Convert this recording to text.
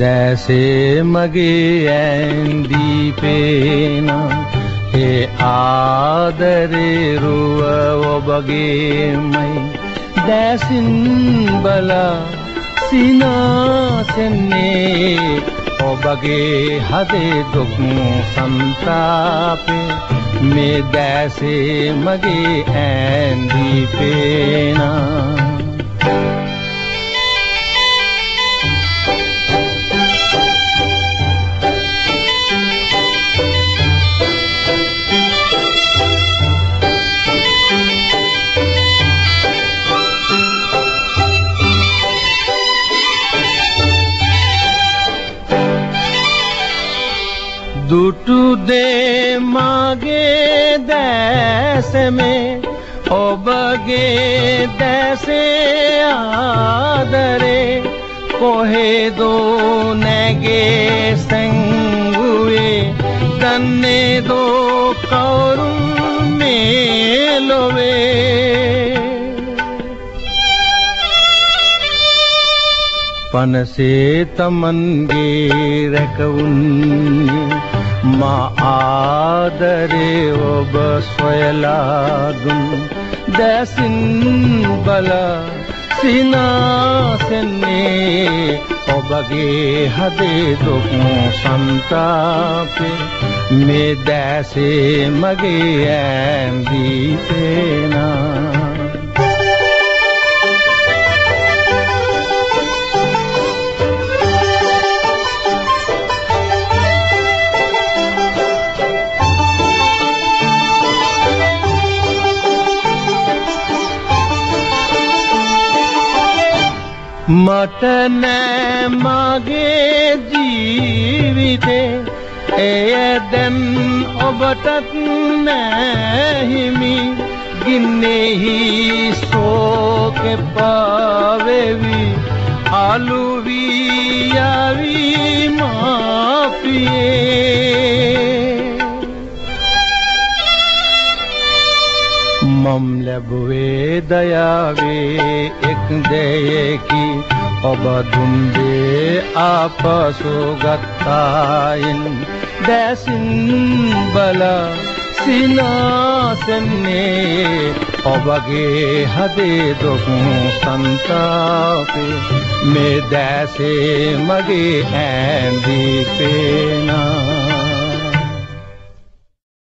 दैसे मगे दीपेना हे आदरे रुव बगे मई दैसिन बला सीना सिन्ने ओ बगे हदे दुख संतापे में दैसे मगे दीपेना दुटू दे मागे दैस में ओ बगे दैसे आदरे कोहे दो नगे संगुए तन्ने दो कौरू मेलोवे पन से तमंगे रकउन माँ आदरे ओ बसला गुम दैसिन बला सीना सिन्ने ओ बगे हदे दुख संतापे में दैसे मगे दीपेना मटन मागे जीविते एदन ओबटत नहीं मी गिन्ने ही सो के पावे भी आलू भी यावी माफिए ममलबुए दयावे एक दे की अब धुंदे आपसो गत्ताइन दैसिन बला सीना सिन्ने अबगे हदे दुख संतापे में दैसे मगे दीपेना